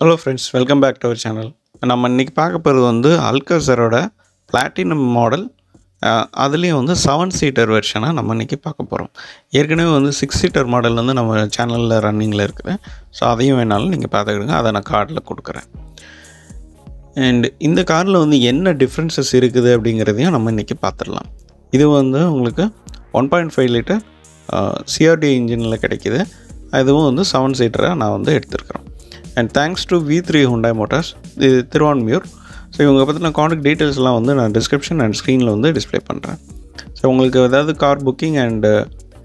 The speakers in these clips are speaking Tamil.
Hello friends, welcome back to our channel. நம்ம இன்னைக்கு பார்க்க போறது வந்து அல்காசரோட Platinum மாடல் அதுலயே வந்து 7 சீட்டர் வெர்ஷனா நம்ம இன்னைக்கு பார்க்க போறோம். ஏற்கனவே வந்து 6 சீட்டர் மாடல் வந்து நம்ம சேனல்ல ரன்னிங்ல இருக்குது. சோ அதையும் வேணாலும் நீங்க பாத்துக்கிடுங்க. அத நான் கார்டுல கொடுக்கிறேன். And இந்த கார்ல வந்து என்ன டிஃபரன்சஸ் இருக்குது அப்படிங்கறதையும் நம்ம இன்னைக்கு பாத்துறலாம். இது வந்து உங்களுக்கு 1.5 லிட்டர் CRDi இன்ஜின்ல கிடைக்குது. அதுவும் வந்து 7 சீட்டரா நான் வந்து எடுத்துக்கறேன். And thanks to V3 Hyundai Motors, Thiruvanmiyur. So you can see contact details in the description and screen. So you can see car booking and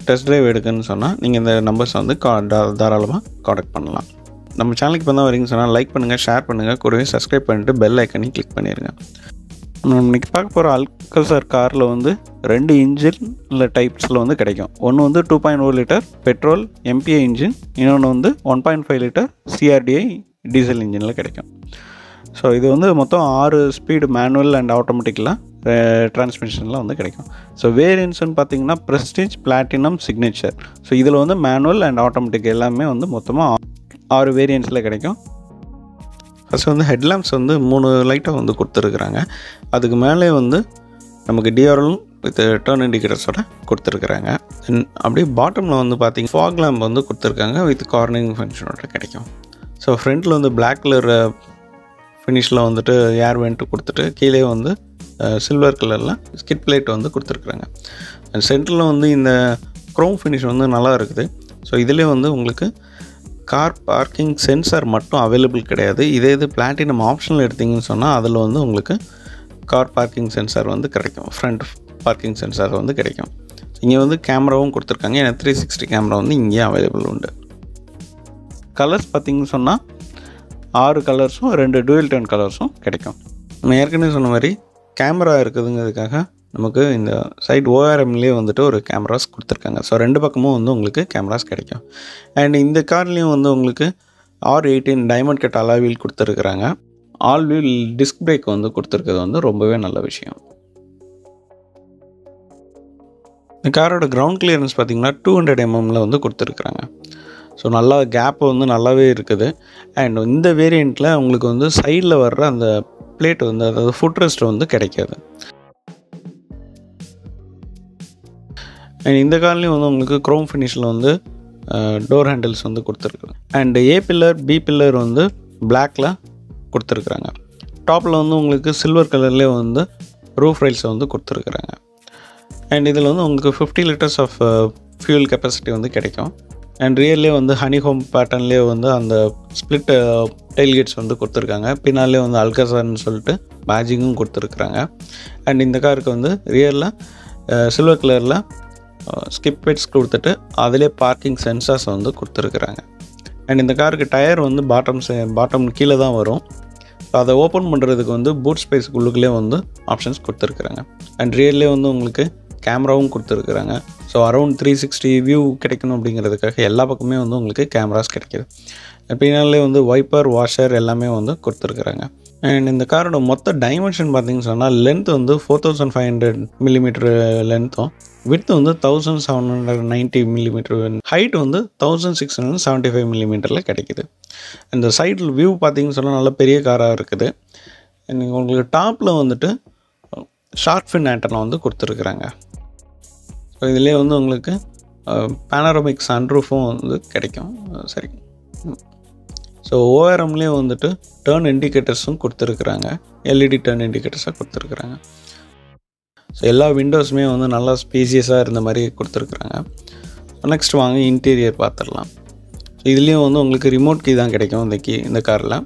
test drive. You can contact the numbers on the card. Our channel, like, share, subscribe and bell icon. Click Alcazar car வந்து ரெண்டு இன்ஜின் டைப்ஸ்ல வந்து கிடைக்கும். ஒன்னு வந்து 2.0 லிட்டர் பெட்ரோல் MPI இன்ஜின், இன்னொன்னு வந்து 1.5 லிட்டர் CRDi டீசல் இன்ஜின்ல கிடைக்கும். சோ இது வந்து மொத்தம் 6 ஸ்பீடு மேனுவல் அண்ட் ஆட்டோமேட்டிக்கலா டிரான்ஸ்மிஷன்ல வந்து கிடைக்கும். சோ வேரியன்ட்ஸ் பாத்தீங்கன்னா Prestige, Platinum, Signature. சோ இதுல வந்து மேனுவல் அண்ட் ஆட்டோமேட்டிக் எல்லாமே வந்து மொத்தமா 6 வேரியன்ட்ஸ்ல கிடைக்கும். First வந்து ஹெட்லாம்ப்ஸ் வந்து 3 லைட்டா வந்து கொடுத்திருக்காங்க. அதுக்கு மேலே வந்து நமக்கு டிஆர்எல் வித் டர்ன் இண்டிகேட்டர்ஸோட கொடுத்திருக்காங்க. அப்படியே பாட்டம்ல வந்து பாத்தீங்க fog lamp வந்து கொடுத்திருக்காங்க வித் கார்னிங் ஃபங்க்ஷனோட கிடைக்கும். சோ ஃப்ரண்ட்ல வந்து black color finishல வந்துட்டு ஏர் வென்ட் கொடுத்துட்டு கீழே வந்து சில்வர் கலர்ல skid plate வந்து கொடுத்திருக்காங்க. அண்ட் சென்டர்ல வந்து இந்த chrome finish வந்து நல்லா இருக்குது. சோ இதிலே வந்து உங்களுக்கு கார் பார்க்கிங் சென்சார் மட்டும் அவேலபிள் கிடையாது. இதே இது பிளாட்டினம் ஆப்ஷனல் எடுத்தீங்கன்னு சொன்னா அதுல வந்து உங்களுக்கு கார் பார்க்கிங் சென்சார் வந்து கிடைக்கும். ஃப்ரண்ட் பார்க்கிங் சென்சார் வந்து கிடைக்கும். இங்க வந்து கேமராவும் கொடுத்திருக்காங்க. 360 கேமரா வந்து இங்கே அவேலபிள் உண்டு. கலர்ஸ் பாத்தீங்கன்னு சொன்னா 6 கலர்ஸும் 2 டூயல் டோன் கலர்ஸும் கிடைக்கும். நான் ஏற்கனவே சொன்ன மாதிரி கேமரா இருக்குதுங்கிறதுக்காக நமக்கு இந்த சைட் ORMலயே வந்துட்டு ஒரு கேமராஸ் கொடுத்திருக்காங்க. சோ ரெண்டு பக்கமும் வந்து உங்களுக்கு கேமராஸ் கிடைக்கும். and இந்த கார்லயும் வந்து உங்களுக்கு R18 diamond cut alloy wheel கொடுத்திருக்காங்க. ஆல் வீல் டிஸ்க் பிரேக் வந்து கொடுத்திருக்கிறது வந்து ரொம்பவே நல்ல விஷயம். இந்த காரோட கிரவுண்ட் கிளியரன்ஸ் பாத்தீங்கன்னா 200 mmல வந்து கொடுத்திருக்காங்க. சோ நல்ல கேப் வந்து நல்லாவே இருக்குது. and இந்த வேரியன்ட்ல உங்களுக்கு வந்து சைடுல வர்ற அந்த பிளேட் வந்து அதாவது ஃபுட் ரெஸ்ட் வந்து கிடைக்காது. இந்த கார்லயும் வந்து உங்களுக்கு chrome finishல வந்து டோர் ஹேண்டில்ஸ் வந்து கொடுத்திருக்காங்க. and A pillar, B pillar வந்து blackல கொடுத்திருக்காங்க. டாப்ல வந்து உங்களுக்கு silver கலர்லயே வந்து roof rails வந்து கொடுத்திருக்காங்க. and இதுல வந்து உங்களுக்கு 50 liters of fuel capacity வந்து கிடைக்கும். and rearலயே வந்து honeycomb patternலயே வந்து அந்த split tailgates வந்து கொடுத்திருக்காங்க. பின்னாலே வந்து Alcazar னு சொல்லிட்டு badging-ம் கொடுத்திருக்காங்க. and இந்த காருக்கு வந்து rearல silver கலர்ல skip plates கொடுத்துட்டு அதிலே parking sensors வந்து கொடுத்திருக்காங்க. and இந்த காருக்கு டயர் வந்து பாட்டம் கீழ தான் வரும். அதை ஓபன் பண்றதுக்கு வந்து boot space குள்ளக்கே வந்து ஆப்ஷன்ஸ் கொடுத்திருக்காங்க. and rearலயே வந்து உங்களுக்கு கேமராவும் கொடுத்திருக்காங்க. சோ அரவுண்ட் 360 view கிடைக்கணும் அப்படிங்கிறதுக்காக எல்லா பக்கமே வந்து உங்களுக்கு கேமராஸ் கிடைக்குது. பின்னாலே வந்து வைப்பர் வாஷர் எல்லாமே வந்து கொடுத்திருக்காங்க. and இந்த காரோட மொத்த டைமென்ஷன் பாத்தீங்கன்னா சொன்னா லெந்த் வந்து 4500 mm லெந்த்தும் width வந்து 1790 mm height வந்து 1675 mm ல கிடைக்குது. and side view பாத்தீங்கன்னா சொன்னா நல்ல பெரிய காரா இருக்குது. and உங்களுக்கு டாப்ல வந்துட்டு shark fin antenna வந்து கொடுத்திருக்காங்க. சோ இதிலே வந்து உங்களுக்கு panoramic sunroof வந்து கிடைக்கும். சரி சோ ORMலயே வந்துட்டு டர்ன் இண்டிகேட்டர்ஸும் கொடுத்திருக்காங்க. LED டர்ன் இண்டிகேட்டர்ஸா கொடுத்திருக்காங்க. சோ எல்லா விண்டோஸ்மே வந்து நல்லா ஸ்பேசியஸா இருந்த மாதிரி கொடுத்திருக்காங்க. நெக்ஸ்ட் வாங்க இன்டீரியர் பாத்துறலாம். சோ இதுலயும் வந்து உங்களுக்கு ரிமோட் கீ தான் கிடைக்கும் இந்த கீ இந்த கார்ல.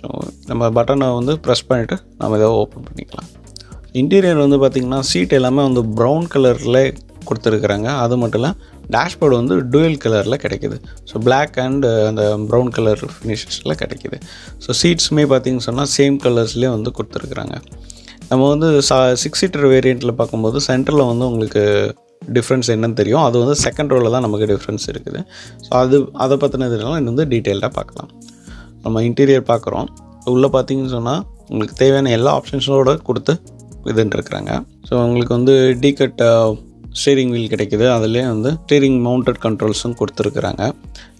சோ நம்ம பட்டனை வந்து பிரஸ் பண்ணிட்டு நாம இத ஓபன் பண்ணிக்கலாம். இன்டீரியர் வந்து பாத்தீங்கன்னா சீட் எல்லாமே வந்து பிரவுன் கலர்ல கொடுத்திருக்காங்க. அது மட்டும் இல்ல டேஷ்போர்ட் வந்து டூயல் கலர்ல கிடைக்குது. சோ black and அந்த brown color finishes-ல கிடைக்குது. சோ சீட்ஸ்மே பாத்தீங்கன்னா சொன்னா சேம் கலர்ஸ்லயே வந்து கொடுத்திருக்காங்க. நம்ம வந்து 6 சீட்டர் வேரியன்ட்ல பாக்கும்போது சென்டர்ல வந்து உங்களுக்கு டிஃபரன்ஸ் என்னன்னு தெரியும். அது வந்து செகண்ட் ரோல தான் நமக்கு டிஃபரன்ஸ் இருக்குது. சோ அத பத்தினதுனால இன்னும் வந்து டீடைலா பார்க்கலாம். நம்ம இன்டீரியர் பார்க்கறோம். உள்ள பாத்தீங்கன்னா சொன்னா உங்களுக்கு தேவையான எல்லா ஆப்ஷன்ஸோட கொடுத்து இதுன்றிருக்காங்க. சோ உங்களுக்கு வந்து டீ கட் steering wheel கிடைக்குது. அதுலயே வந்து steering mounted controls உம் கொடுத்திருக்காங்க.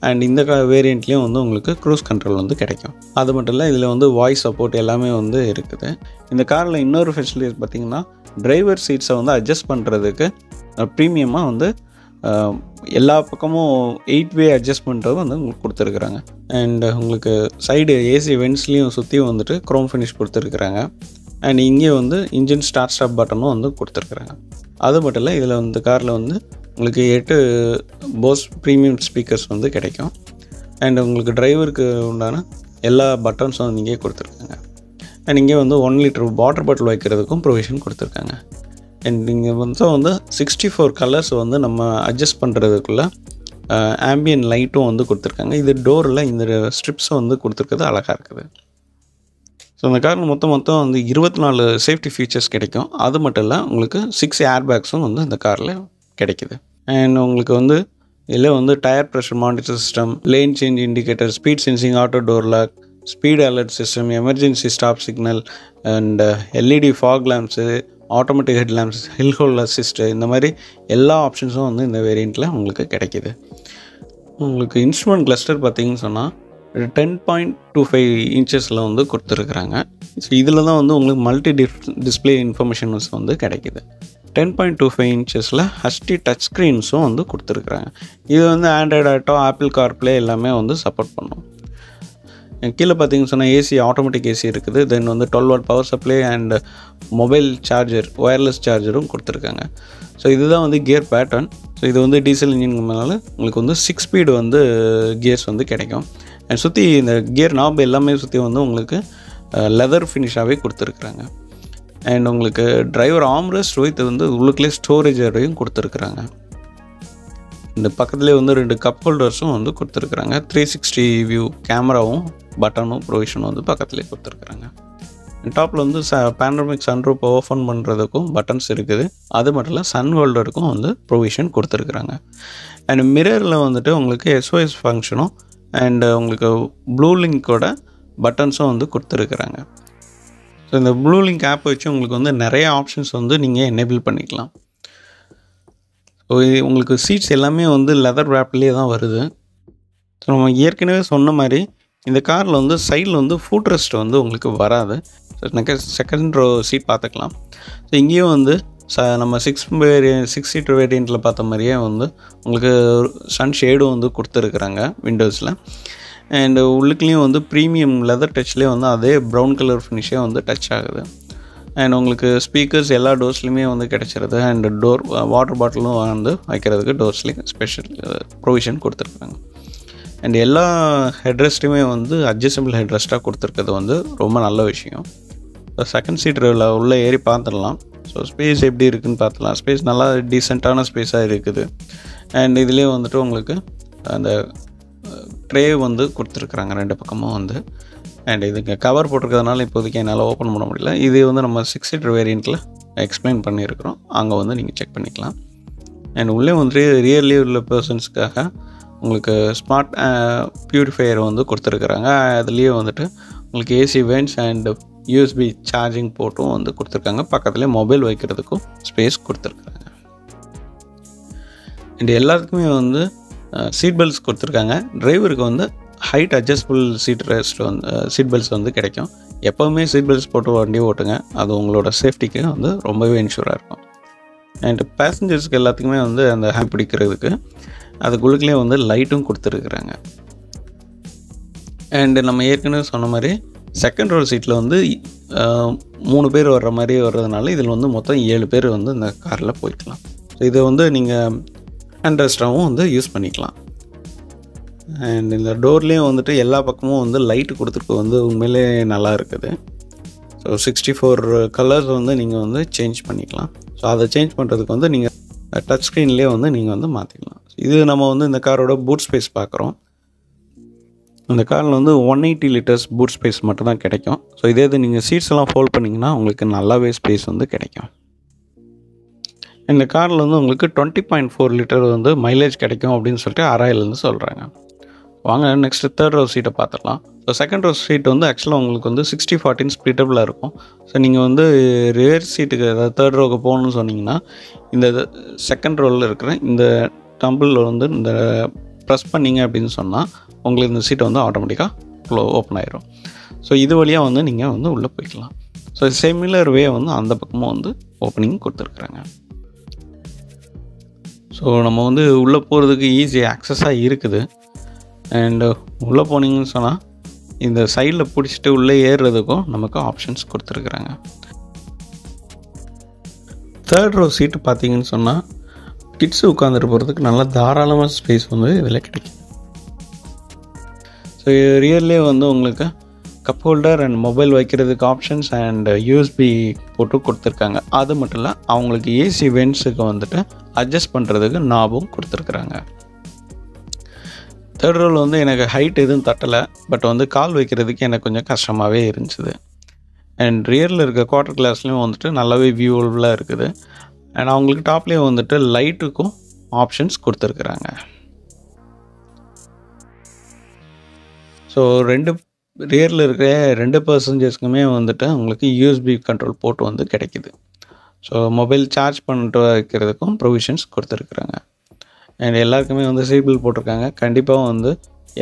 And இந்த வேரியண்ட்லயும் வந்து உங்களுக்கு cruise control வந்து கிடைக்கும். அது மட்டும் இல்ல இதுல வந்து voice support எல்லாமே வந்து இருக்குது. இந்த கார்ல இன்னொரு ஃபெசிலிட்டி பாத்தீங்கன்னா driver seats வந்து adjust பண்றதுக்கு பிரீமியமா வந்து எல்லா பக்கமும் 8-way adjustment வந்து உங்களுக்கு கொடுத்துருக்காங்க. அண்ட் உங்களுக்கு சைடு ஏசி வென்ட்ஸ்லையும் சுற்றி வந்துட்டு க்ரோம் ஃபினிஷ் கொடுத்துருக்காங்க. அண்ட் இங்கே வந்து இன்ஜின் ஸ்டார்ட் ஸ்டாப் பட்டனும் வந்து கொடுத்துருக்காங்க. அது மட்டும் இல்லை இதில் வந்து காரில் வந்து உங்களுக்கு 8 போஸ் ப்ரீமியம் ஸ்பீக்கர்ஸ் வந்து கிடைக்கும். அண்ட் உங்களுக்கு டிரைவருக்கு உண்டான எல்லா பட்டன்ஸும் வந்து இங்கே கொடுத்துருக்காங்க. அண்ட் இங்கே வந்து 1 லிட்டர் வாட்டர் பாட்டில் வைக்கிறதுக்கும் ப்ரொவிஷன் கொடுத்துருக்காங்க. அண்ட் இங்கே வந்து 64 கலர்ஸ் வந்து நம்ம அட்ஜஸ்ட் பண்ணுறதுக்குள்ள ஆம்பியன் லைட்டும் வந்து கொடுத்துருக்காங்க. இது டோரில் இந்த ஸ்ட்ரிப்ஸும் வந்து கொடுத்துருக்கிறது அழகாக இருக்குது. ஸோ இந்த காரில் மொத்தம் வந்து 24 சேஃப்டி ஃபீச்சர்ஸ் கிடைக்கும். அது மட்டும் இல்லை உங்களுக்கு 6 ஏர் பேக்ஸும் வந்து இந்த காரில் கிடைக்குது. அண்ட் உங்களுக்கு வந்து இதில் வந்து tyre pressure monitor system, lane change indicator, speed sensing, auto door lock, speed alert system, emergency stop signal and LED fog lamps, automatic head lamps, hill hold assist, இந்த மாதிரி எல்லா ஆப்ஷன்ஸும் வந்து இந்த வேரியண்ட்டில் உங்களுக்கு கிடைக்கிது. உங்களுக்கு இன்ஸ்ட்ருமெண்ட் கிளஸ்டர் பார்த்தீங்கன்னு சொன்னால் 10.25 இன்ச்சஸில் வந்து கொடுத்துருக்குறாங்க. ஸோ இதில் தான் வந்து உங்களுக்கு மல்டி டிஸ்பிளே இன்ஃபர்மேஷன்ஸ் வந்து கிடைக்கிது. 10.25 இன்ச்சஸில் ஹச்டி டச் ஸ்க்ரீன்ஸும் வந்து கொடுத்துருக்குறாங்க. இது வந்து ஆண்ட்ராய்டு ஆட்டோ, ஆப்பிள் கார்ப்ளே எல்லாமே வந்து சப்போர்ட் பண்ணும். கீழே பார்த்தீங்கன்னு சொன்னால் ஏசி, ஆட்டோமேட்டிக் ஏசி இருக்குது. தென் வந்து 12 watt power supply and mobile charger, wireless சார்ஜரும் கொடுத்துருக்காங்க. ஸோ இதுதான் வந்து கியர் பேட்டர்ன். ஸோ இது வந்து டீசல் இன்ஜின்ங்கிறதுனால உங்களுக்கு வந்து 6 ஸ்பீடு வந்து கியர்ஸ் வந்து கிடைக்கும். அண்ட் சுற்றி இந்த கியர் நாப் எல்லாமே சுற்றி வந்து உங்களுக்கு லெதர் ஃபினிஷாகவே கொடுத்துருக்குறாங்க. அண்ட் உங்களுக்கு டிரைவர் ஆம்ரெஸ்ட் வித் வந்து உள்ளுக்குள்ளே ஸ்டோரேஜ் வரையும் கொடுத்துருக்குறாங்க. இந்த பக்கத்துலேயே வந்து 2 கப் ஹோல்டர்ஸும் வந்து கொடுத்துருக்குறாங்க. 360 வியூ கேமராவும் பட்டனும் ப்ரொவிஷனும் வந்து பக்கத்துலேயே கொடுத்துருக்குறாங்க. டாப்பில் வந்து பேனரமிக் சன்ரூப் ஓப்பன் பண்ணுறதுக்கும் பட்டன்ஸ் இருக்குது. அது மட்டும் இல்லை சன் ஹோல்டருக்கும் வந்து ப்ரொவிஷன் கொடுத்துருக்குறாங்க. அண்ட் மிரரில் வந்துட்டு உங்களுக்கு SOS ஃபங்க்ஷனும் அண்டு உங்களுக்கு ப்ளூ லிங்கோட பட்டன்ஸும் வந்து கொடுத்துருக்குறாங்க. ஸோ இந்த ப்ளூ லிங்க் ஆப் வச்சு உங்களுக்கு வந்து நிறைய ஆப்ஷன்ஸ் வந்து நீங்கள் எனேபிள் பண்ணிக்கலாம். ஸோ உங்களுக்கு சீட்ஸ் எல்லாமே வந்து லெதர் ரேப்லேயே தான் வருது. ஸோ நம்ம ஏற்கனவே சொன்ன மாதிரி இந்த காரில் வந்து சைடில் வந்து ஃபுட் ரெஸ்ட் வந்து உங்களுக்கு வராது. செகண்ட் ரோ சீட் பார்த்துக்கலாம். ஸோ இங்கேயும் வந்து நம்ம 6 சீட்டர் வேரியண்ட்டில் பார்த்த மாதிரியே வந்து உங்களுக்கு சன் ஷேடும் வந்து கொடுத்துருக்குறாங்க விண்டோஸில். அண்டு உள்ளுக்குலேயும் வந்து ப்ரீமியம் லெதர் டச்லேயே வந்து அதே ப்ரௌன் கலர் ஃபினிஷே வந்து டச் ஆகுது. அண்ட் உங்களுக்கு ஸ்பீக்கர்ஸ் எல்லா டோர்ஸ்லையுமே வந்து கிடச்சிருது. அண்டு டோர் வாட்டர் பாட்டிலும் வந்து வைக்கிறதுக்கு டோர்ஸ்லேயும் ஸ்பெஷல் ப்ரொவிஷன் கொடுத்துருக்குறாங்க. அண்ட் எல்லா ஹெட்ரெஸ்ட்டுமே வந்து அட்ஜஸ்டபிள் ஹெட்ரெஸ்ட்டாக கொடுத்துருக்கிறது வந்து ரொம்ப நல்ல விஷயம். ஸோ செகண்ட் சீட்டில் உள்ளே ஏறி பார்த்துடலாம். ஸோ ஸ்பேஸ் எப்படி இருக்குதுன்னு பார்த்துலாம். ஸ்பேஸ் நல்லா டீசெண்டான ஸ்பேஸாக இருக்குது. அண்ட் இதுலேயே வந்துட்டு உங்களுக்கு அந்த ட்ரே வந்து கொடுத்துருக்குறாங்க 2 பக்கமும் வந்து. அண்ட் இதுக்கு கவர் போட்டிருக்கிறதுனால இப்போதைக்கு என்னால் ஓப்பன் பண்ண முடியல. இது வந்து நம்ம 6 சீட்டர் வேரியண்ட்டில் எக்ஸ்பிளைன் பண்ணியிருக்கிறோம், அங்கே வந்து நீங்கள் செக் பண்ணிக்கலாம். அண்ட் உள்ளே வந்துட்டு ரியர்லேயே உள்ள பர்சன்ஸ்க்காக உங்களுக்கு ஸ்மார்ட் பியூரிஃபையர் வந்து கொடுத்துருக்குறாங்க. அதுலேயே வந்துட்டு உங்களுக்கு AC vents and USB charging போர்ட்டும் வந்து கொடுத்துருக்காங்க. பக்கத்துலேயே மொபைல் வைக்கிறதுக்கும் ஸ்பேஸ் கொடுத்துருக்குறாங்க. அண்ட் எல்லாத்துக்குமே வந்து சீட் பெல்ட்ஸ் கொடுத்துருக்காங்க. டிரைவருக்கு வந்து ஹைட் அட்ஜஸ்டபிள் சீட் பெல்ட்ஸ் வந்து கிடைக்கும். எப்போவுமே சீட் பெல்ட்ஸ் போட்டு வண்டி ஓட்டுங்க, அது உங்களோட சேஃப்டிக்கு வந்து ரொம்பவே இன்ஷூராக இருக்கும். அண்ட் பேசஞ்சர்ஸ்க்கு எல்லாத்துக்குமே வந்து அந்த ஹேண்ட் பிடிக்கிறதுக்கு அதுக்குள்ளுக்குள்ளே வந்து லைட்டும் கொடுத்துருக்குறாங்க. அண்டு நம்ம ஏற்கனவே சொன்ன மாதிரி செகண்ட் ரோ சீட்டில் வந்து 3 பேர் வர்ற மாதிரி வர்றதுனால இதில் வந்து மொத்தம் 7 பேர் வந்து இந்த காரில் போய்க்கலாம். ஸோ இதை வந்து நீங்கள் ஹேண்ட் ரெஸ்டாகவும் வந்து யூஸ் பண்ணிக்கலாம். அண்ட் இந்த டோர்லேயும் வந்துட்டு எல்லா பக்கமும் வந்து லைட்டு கொடுத்துருக்கு வந்து உண்மையிலே நல்லா இருக்குது. ஸோ 64 கலர்ஸ் வந்து நீங்கள் வந்து சேஞ்ச் பண்ணிக்கலாம். ஸோ அதை சேஞ்ச் பண்ணுறதுக்கு வந்து நீங்கள் டச் ஸ்க்ரீன்லேயே வந்து நீங்கள் வந்து மாற்றிக்கலாம். இது நம்ம வந்து இந்த காரோட பூட் ஸ்பேஸ் பார்க்குறோம். இந்த காரில் வந்து 180 லிட்டர்ஸ் பூட் ஸ்பேஸ் மட்டும்தான் கிடைக்கும். ஸோ இதே இது நீங்கள் சீட்ஸ் எல்லாம் ஃபோல்ட் பண்ணிங்கன்னா உங்களுக்கு நல்லாவே ஸ்பேஸ் வந்து கிடைக்கும். இந்த காரில் வந்து உங்களுக்கு 20.4 லிட்டர் வந்து மைலேஜ் கிடைக்கும் அப்படின்னு சொல்லிட்டு அராயிலேருந்து சொல்கிறாங்க. வாங்க நெக்ஸ்ட் தேர்ட் ரோ சீட்டை பார்த்துடலாம். ஸோ செகண்ட் ரோ சீட் வந்து ஆக்சுவலாக உங்களுக்கு வந்து 60-40 ஸ்ப்ளிட்டபிளாக இருக்கும். ஸோ நீங்கள் வந்து ரியர் சீட்டுக்கு ஏதாவது தேர்ட் ரோக்கு போகணுன்னு சொன்னிங்கன்னா இந்த செகண்ட் ரோவில் இருக்கிற இந்த டம்பிளில் வந்து இந்த ப்ரெஸ் பண்ணிங்க அப்படின்னு சொன்னால் உங்களுக்கு இந்த சீட்டை வந்து ஆட்டோமேட்டிக்காக ஓப்பன் ஆகிரும். ஸோ இது வழியாக வந்து நீங்கள் வந்து உள்ளே போய்க்கலாம். ஸோ சிமிலர் வே வந்து அந்த பக்கமும் வந்து ஓப்பனிங் கொடுத்துருக்குறாங்க. ஸோ நம்ம வந்து உள்ளே போகிறதுக்கு ஈஸி ஆக்சஸாக இருக்குது. அண்டு உள்ளே போனீங்கன்னு சொன்னால் இந்த சைடில் பிடிச்சிட்டு உள்ளே ஏறுறதுக்கும் நமக்கு ஆப்ஷன்ஸ் கொடுத்துருக்குறாங்க. தேர்ட் ரோ சீட்டு பார்த்தீங்கன்னு சொன்னால் கிட்ஸு உட்காந்துட்டு போகிறதுக்கு நல்லா தாராளமாக ஸ்பேஸ் வந்து இதில் கிடைக்கும். ஸோ ரியர்லேயே வந்து உங்களுக்கு கப் ஹோல்டர் அண்ட் மொபைல் வைக்கிறதுக்கு ஆப்ஷன்ஸ் அண்ட் யூஎஸ்பி போட்டு கொடுத்துருக்காங்க. அது மட்டும் இல்லை, அவங்களுக்கு ஏசி வென்ட்ஸுக்கு வந்துட்டு அட்ஜஸ்ட் பண்ணுறதுக்கு நாபும் கொடுத்துருக்குறாங்க. தேர்ட் ரோல் வந்து எனக்கு ஹைட் எதுவும் தட்டலை, பட் வந்து கால் வைக்கிறதுக்கு எனக்கு கொஞ்சம் கஷ்டமாகவே இருந்துச்சு. அண்ட் ரியரில் இருக்க குவார்டர் கிளாஸ்லேயும் வந்துட்டு நல்லாவே வியூவபுளாக இருக்குது. அண்ட் அவங்களுக்கு டாப்லேயும் வந்துட்டு லைட்டுக்கும் ஆப்ஷன்ஸ் கொடுத்துருக்குறாங்க. ஸோ ரியரில் இருக்கிற ரெண்டு பர்சன்டேஜ்க்குமே வந்துட்டு உங்களுக்கு யூஎஸ்பி கண்ட்ரோல் போர்ட் வந்து கிடைக்கிது. ஸோ மொபைல் சார்ஜ் பண்ணிட்டு வைக்கிறதுக்கும் ப்ரொவிஷன்ஸ் கொடுத்துருக்குறாங்க. அண்ட் எல்லாருக்குமே வந்து சீட் பெல்ட் போட்டிருக்காங்க. கண்டிப்பாக வந்து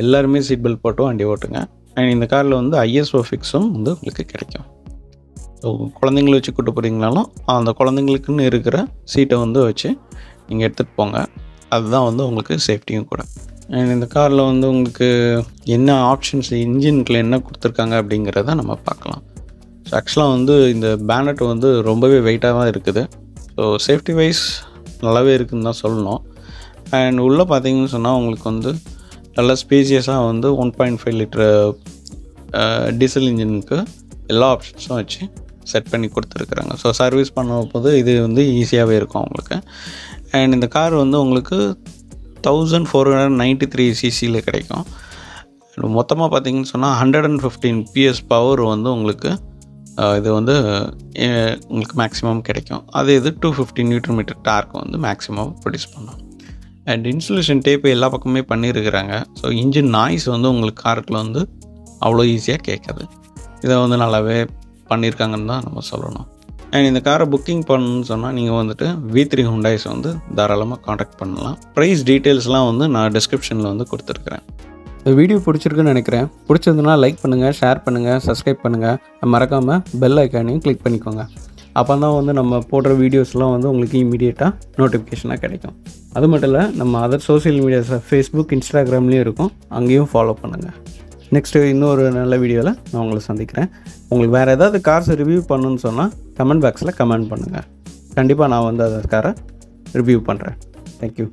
எல்லாருமே சீட் பெல்ட் போட்டும் வண்டி ஓட்டுங்க. அண்ட் இந்த காரில் வந்து ஐஎஸ்ஓ ஃபிக்ஸும் வந்து உங்களுக்கு கிடைக்கும். ஸோ குழந்தைங்கள வச்சு கூப்பிட்டு போகிறீங்கனாலும் அந்த குழந்தைங்களுக்குன்னு இருக்கிற சீட்டை வந்து வச்சு நீங்கள் எடுத்துகிட்டு போங்க. அதுதான் வந்து உங்களுக்கு சேஃப்டியும் கூட. அண்ட் இந்த காரில் வந்து உங்களுக்கு என்ன ஆப்ஷன்ஸ் இன்ஜினுக்குள்ள என்ன கொடுத்துருக்காங்க அப்படிங்கிறத நம்ம பார்க்கலாம். ஸோ ஆக்சுவலாக வந்து இந்த பேனட் வந்து ரொம்பவே வெயிட்டாக தான் இருக்குது. ஸோ சேஃப்டி வைஸ் நல்லாவே இருக்குதுன்னு தான் சொல்லணும். அண்ட் உள்ளே பார்த்தீங்கன்னு சொன்னால் உங்களுக்கு வந்து நல்லா ஸ்பேசியஸாக வந்து 1.5 லிட்டர் டீசல் இன்ஜினுக்கு எல்லா ஆப்ஷன்ஸும் வச்சு செட் பண்ணி கொடுத்துருக்குறாங்க. ஸோ சர்வீஸ் பண்ண போது இது வந்து ஈஸியாகவே இருக்கும் உங்களுக்கு. அண்ட் இந்த கார் வந்து உங்களுக்கு 1493 சிசியில் கிடைக்கும். மொத்தமாக பார்த்தீங்கன்னு சொன்னால் 115 PS பவர் வந்து உங்களுக்கு இது வந்து உங்களுக்கு மேக்ஸிமம் கிடைக்கும். அது இது 250 Nm டார்க் வந்து மேக்ஸிமம் ப்ரொடியூஸ் பண்ணும். அண்ட் இன்சுலேஷன் டேப்பு எல்லா பக்கமே பண்ணியிருக்கிறாங்க. ஸோ இன்ஜின் நாய்ஸ் வந்து உங்களுக்கு காருக்குள்ள வந்து அவ்வளோ ஈஸியாக கேட்காது. இதை வந்து நல்லாவே பண்ணியிருக்காங்கன்னு தான் நம்ம சொல்லணும். அண்ட் இந்த காரை புக்கிங் பண்ணணும்னு சொன்னால் நீங்கள் வந்துட்டு V3 Hyundais வந்து தாராளமாக காண்டாக்ட் பண்ணலாம். ப்ரைஸ் டீட்டெயில்ஸ்லாம் வந்து நான் டிஸ்கிரிப்ஷனில் வந்து கொடுத்துருக்குறேன். இந்த வீடியோ பிடிச்சிருக்குன்னு நினைக்கிறேன். பிடிச்சிருந்தனா லைக் பண்ணுங்கள், ஷேர் பண்ணுங்கள், சப்ஸ்கிரைப் பண்ணுங்கள். மறக்காமல் பெல் ஐக்கானையும் கிளிக் பண்ணிக்கோங்க. அப்போ தான் வந்து நம்ம போடுற வீடியோஸ்லாம் வந்து உங்களுக்கு இமீடியட்டாக நோட்டிஃபிகேஷனாக கிடைக்கும். அது மட்டும் இல்லை, நம்ம அதர் சோசியல் மீடியாஸில் ஃபேஸ்புக், இன்ஸ்டாகிராம்லேயும் இருக்கும். அங்கேயும் ஃபாலோ பண்ணுங்கள். நெக்ஸ்ட்டு இன்னொரு நல்ல வீடியோவில் நான் உங்களை சந்திக்கிறேன். உங்களுக்கு வேறு ஏதாவது கார்ஸ் ரிவ்யூ பண்ணணுன்னு சொன்னால் கமெண்ட் பாக்ஸில் கமெண்ட் பண்ணுங்கள். கண்டிப்பாக நான் வந்து அதற்காக ரிவ்யூ பண்ணுறேன். தேங்க்யூ.